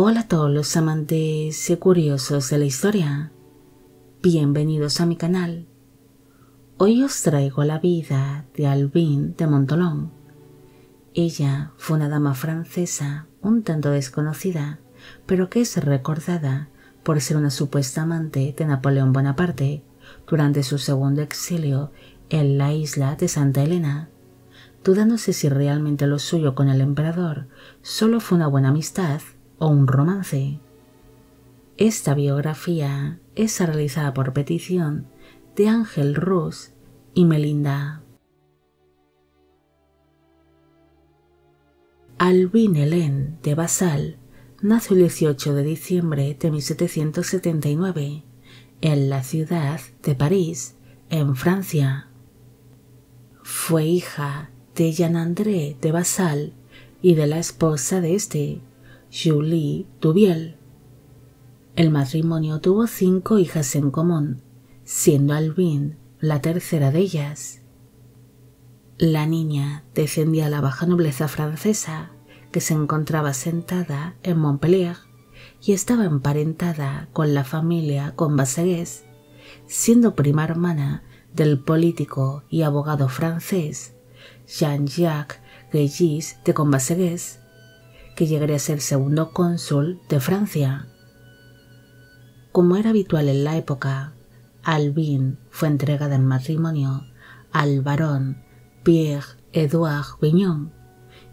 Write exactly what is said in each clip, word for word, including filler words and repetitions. Hola a todos los amantes y curiosos de la historia, bienvenidos a mi canal. Hoy os traigo la vida de Albine de Montholon. Ella fue una dama francesa un tanto desconocida, pero que es recordada por ser una supuesta amante de Napoleón Bonaparte durante su segundo exilio en la isla de Santa Elena, dudándose si realmente lo suyo con el emperador solo fue una buena amistad o un romance. Esta biografía es realizada por petición de Ángel Rus y Melinda. Albine Hélène de Basal nació el dieciocho de diciembre de mil setecientos setenta y nueve en la ciudad de París, en Francia. Fue hija de Jean-André de Basal y de la esposa de este, Julie Duviel. El matrimonio tuvo cinco hijas en común, siendo Albine la tercera de ellas. La niña descendía a la baja nobleza francesa, que se encontraba sentada en Montpellier y estaba emparentada con la familia Cambacérès, siendo prima hermana del político y abogado francés Jean-Jacques Regis de Cambacérès, que llegaría a ser segundo cónsul de Francia. Como era habitual en la época, Albine fue entregada en matrimonio al barón Pierre-Edouard Vignon,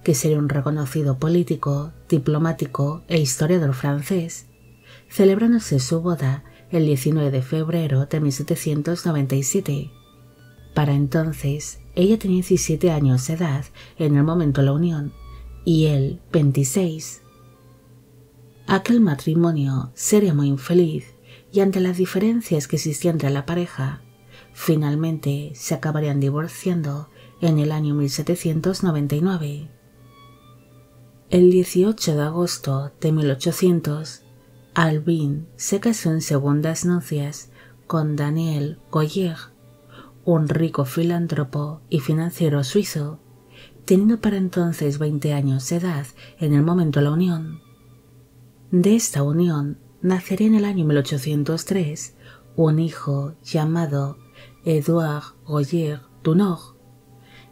que sería un reconocido político, diplomático e historiador francés, celebrándose su boda el diecinueve de febrero de mil setecientos noventa y siete. Para entonces, ella tenía diecisiete años de edad en el momento de la unión, y él veintiséis. Aquel matrimonio sería muy infeliz y ante las diferencias que existían entre la pareja, finalmente se acabarían divorciando en el año mil setecientos noventa y nueve. El dieciocho de agosto de mil ochocientos, Albine se casó en segundas nupcias con Daniel Goyer, un rico filántropo y financiero suizo, teniendo para entonces veinte años de edad en el momento de la unión. De esta unión nacería en el año mil ochocientos tres un hijo llamado Édouard Goyer Dunor,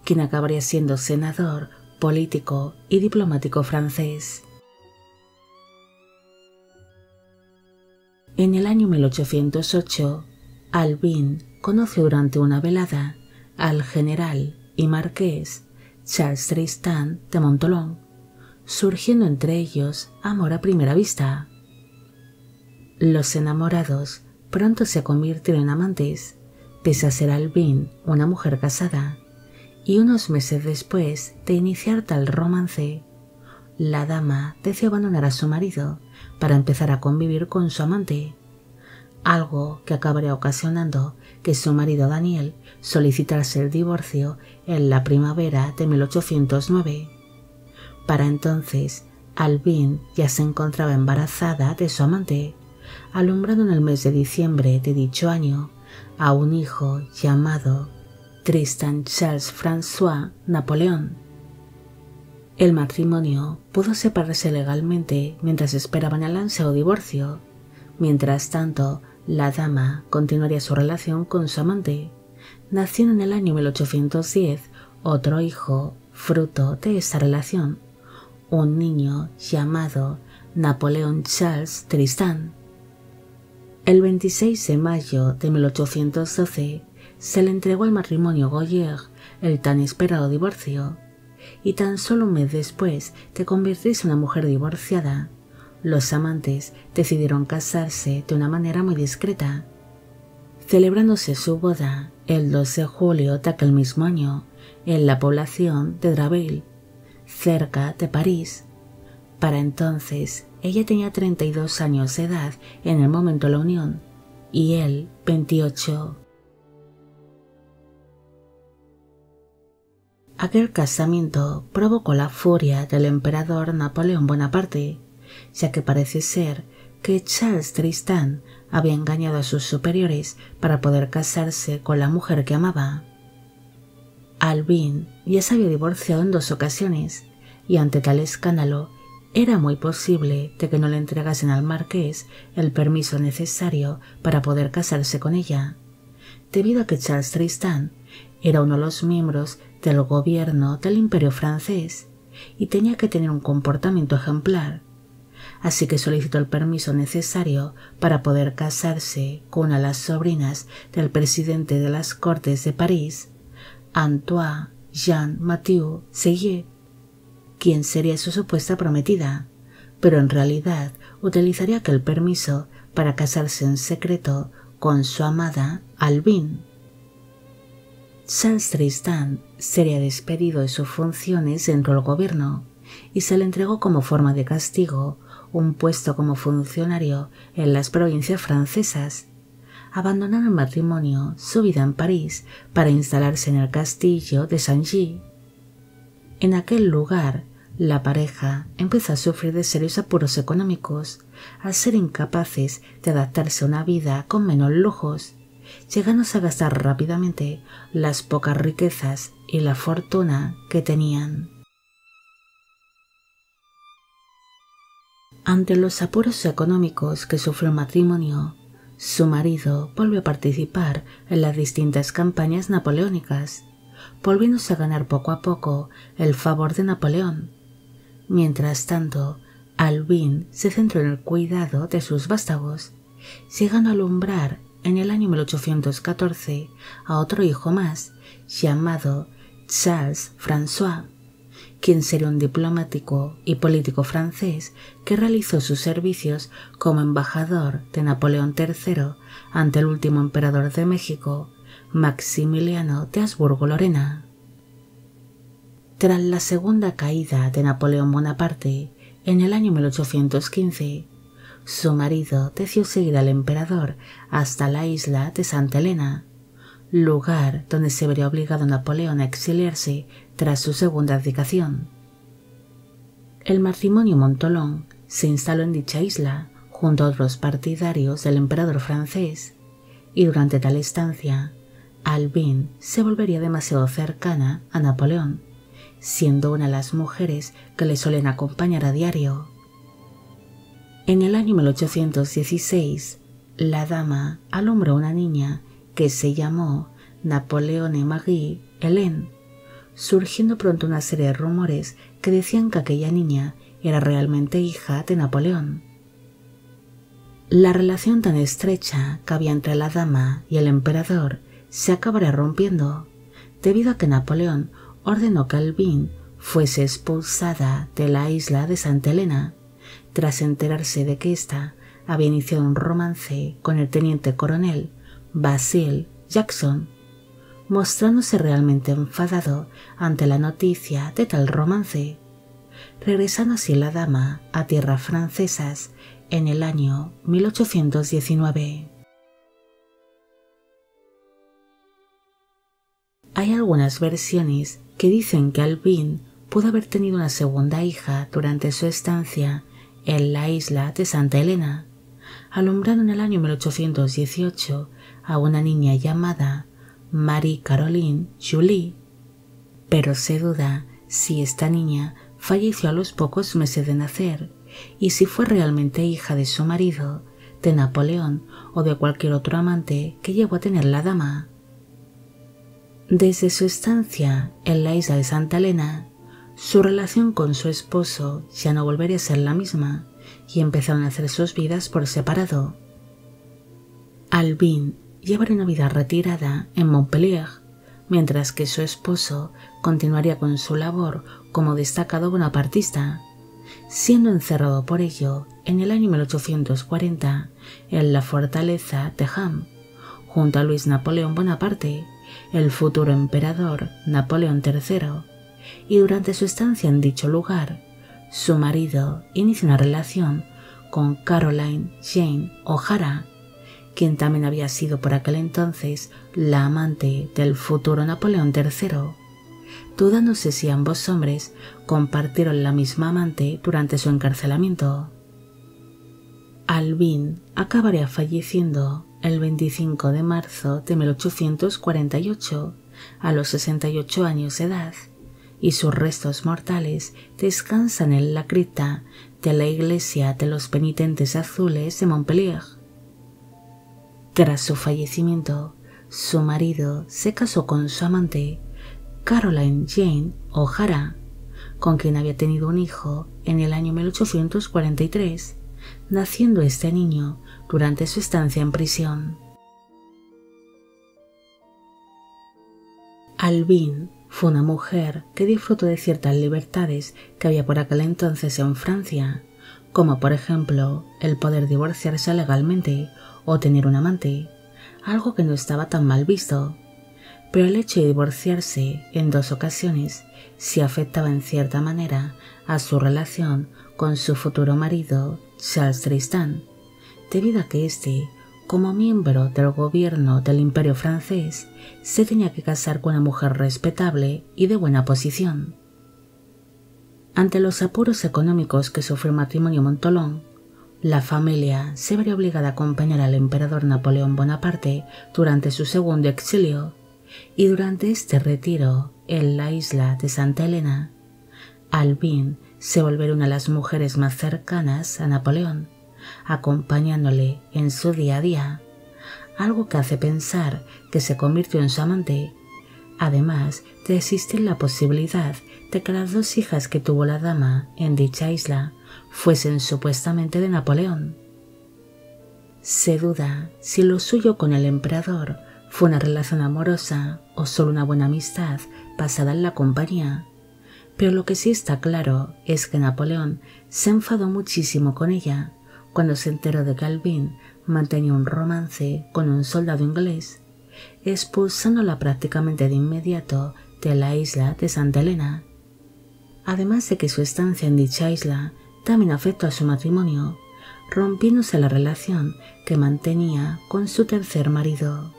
quien acabaría siendo senador, político y diplomático francés. En el año mil ochocientos ocho, Albine conoció durante una velada al general y marqués Charles-Tristan de Montholon, surgiendo entre ellos amor a primera vista. Los enamorados pronto se convirtieron en amantes, pese a ser Albine una mujer casada, y unos meses después de iniciar tal romance, la dama decidió abandonar a su marido para empezar a convivir con su amante, algo que acabaría ocasionando que su marido Daniel solicitase el divorcio en la primavera de mil ochocientos nueve. Para entonces, Albine ya se encontraba embarazada de su amante, alumbrando en el mes de diciembre de dicho año a un hijo llamado Tristan Charles François Napoleón. El matrimonio pudo separarse legalmente mientras esperaban el ansiado divorcio. Mientras tanto, la dama continuaría su relación con su amante, naciendo en el año mil ochocientos diez otro hijo fruto de esta relación, un niño llamado Napoleón Charles Tristan. El veintiséis de mayo de mil ochocientos doce se le entregó al matrimonio Goyer el tan esperado divorcio, y tan solo un mes después de convertirse en una mujer divorciada, los amantes decidieron casarse de una manera muy discreta, celebrándose su boda el dos de julio de aquel mismo año en la población de Draveil, cerca de París. Para entonces, ella tenía treinta y dos años de edad en el momento de la unión y él veintiocho. Aquel casamiento provocó la furia del emperador Napoleón Bonaparte, ya que parece ser que Charles Tristan había engañado a sus superiores para poder casarse con la mujer que amaba. Albine ya se había divorciado en dos ocasiones y ante tal escándalo Era muy posible de que no le entregasen al marqués el permiso necesario para poder casarse con ella, debido a que Charles Tristan era uno de los miembros del gobierno del Imperio francés y tenía que tener un comportamiento ejemplar, así que solicitó el permiso necesario para poder casarse con una de las sobrinas del presidente de las Cortes de París, Antoine Jean Mathieu Seguier, quien sería su supuesta prometida, pero en realidad utilizaría aquel permiso para casarse en secreto con su amada Albine. Charles Tristan sería despedido de sus funciones dentro del gobierno y se le entregó como forma de castigo un puesto como funcionario en las provincias francesas. Abandonaron el matrimonio, su vida en París, para instalarse en el castillo de Saint-Gilles. En aquel lugar, la pareja empezó a sufrir de serios apuros económicos, al ser incapaces de adaptarse a una vida con menos lujos, llegándose a gastar rápidamente las pocas riquezas y la fortuna que tenían. Ante los apuros económicos que sufrió el matrimonio, su marido volvió a participar en las distintas campañas napoleónicas, volviéndose a ganar poco a poco el favor de Napoleón. Mientras tanto, Albine se centró en el cuidado de sus vástagos, llegando a alumbrar en el año mil ochocientos catorce a otro hijo más, llamado Charles François, quien sería un diplomático y político francés que realizó sus servicios como embajador de Napoleón tercero ante el último emperador de México, Maximiliano de Habsburgo-Lorena. Tras la segunda caída de Napoleón Bonaparte en el año mil ochocientos quince, su marido decidió seguir al emperador hasta la isla de Santa Elena, lugar donde se vería obligado Napoleón a exiliarse tras su segunda abdicación. El matrimonio Montholon se instaló en dicha isla junto a otros partidarios del emperador francés, y durante tal estancia, Albine se volvería demasiado cercana a Napoleón, siendo una de las mujeres que le suelen acompañar a diario. En el año mil ochocientos dieciséis, la dama alumbró a una niña que se llamó Napoleone Marie Hélène, surgiendo pronto una serie de rumores que decían que aquella niña era realmente hija de Napoleón. La relación tan estrecha que había entre la dama y el emperador se acabaría rompiendo, debido a que Napoleón ordenó que Albine fuese expulsada de la isla de Santa Elena, tras enterarse de que ésta había iniciado un romance con el teniente coronel Basil Jackson, mostrándose realmente enfadado ante la noticia de tal romance, regresando así la dama a tierras francesas en el año mil ochocientos diecinueve. Hay algunas versiones que dicen que Albine pudo haber tenido una segunda hija durante su estancia en la isla de Santa Elena, alumbrando en el año mil ochocientos dieciocho a una niña llamada Marie Caroline Julie, pero se duda si esta niña falleció a los pocos meses de nacer y si fue realmente hija de su marido, de Napoleón o de cualquier otro amante que llegó a tener la dama. Desde su estancia en la isla de Santa Elena, su relación con su esposo ya no volvería a ser la misma y empezaron a hacer sus vidas por separado. Albine llevaría una vida retirada en Montpellier, mientras que su esposo continuaría con su labor como destacado bonapartista, siendo encerrado por ello en el año mil ochocientos cuarenta en la fortaleza de Ham, junto a Luis Napoleón Bonaparte, el futuro emperador Napoleón tercero, y durante su estancia en dicho lugar, su marido inició una relación con Caroline Jane O'Hara, quien también había sido por aquel entonces la amante del futuro Napoleón tercero, dudándose si ambos hombres compartieron la misma amante durante su encarcelamiento. Albine acabaría falleciendo el veinticinco de marzo de mil ochocientos cuarenta y ocho, a los sesenta y ocho años de edad, y sus restos mortales descansan en la cripta de la Iglesia de los Penitentes Azules de Montpellier. Tras su fallecimiento, su marido se casó con su amante, Caroline Jane O'Hara, con quien había tenido un hijo en el año mil ochocientos cuarenta y tres, naciendo este niño durante su estancia en prisión. Albine fue una mujer que disfrutó de ciertas libertades que había por aquel entonces en Francia, como por ejemplo el poder divorciarse legalmente o tener un amante, algo que no estaba tan mal visto, pero el hecho de divorciarse en dos ocasiones sí afectaba en cierta manera a su relación con su futuro marido Charles-Tristan, debido a que éste, como miembro del gobierno del Imperio francés, se tenía que casar con una mujer respetable y de buena posición. Ante los apuros económicos que sufrió el matrimonio Montholon, la familia se vería obligada a acompañar al emperador Napoleón Bonaparte durante su segundo exilio, y durante este retiro en la isla de Santa Elena, Albine se volvería una de las mujeres más cercanas a Napoleón, acompañándole en su día a día, algo que hace pensar que se convirtió en su amante, además de existir la posibilidad de que las dos hijas que tuvo la dama en dicha isla fuesen supuestamente de Napoleón. Se duda si lo suyo con el emperador fue una relación amorosa o solo una buena amistad basada en la compañía, pero lo que sí está claro es que Napoleón se enfadó muchísimo con ella cuando se enteró de que Albine mantenía un romance con un soldado inglés, expulsándola prácticamente de inmediato de la isla de Santa Elena. Además de que su estancia en dicha isla también afectó a su matrimonio, rompiéndose la relación que mantenía con su tercer marido.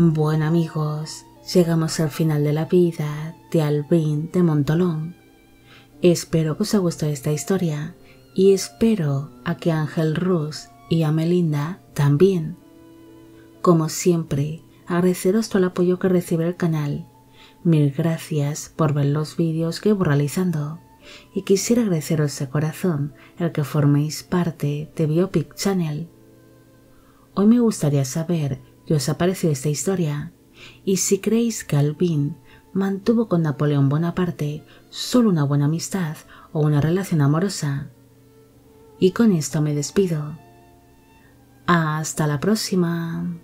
Bueno amigos, llegamos al final de la vida de Albine de Montholon. Espero que os haya gustado esta historia y espero a que Ángel Rus y a Melinda también. Como siempre, agradeceros todo el apoyo que recibe el canal. Mil gracias por ver los vídeos que voy realizando y quisiera agradeceros de corazón el que forméis parte de Biopic Channel. Hoy me gustaría saber qué os ha parecido esta historia y si creéis que Albine mantuvo con Napoleón Bonaparte solo una buena amistad o una relación amorosa. Y con esto me despido. Hasta la próxima.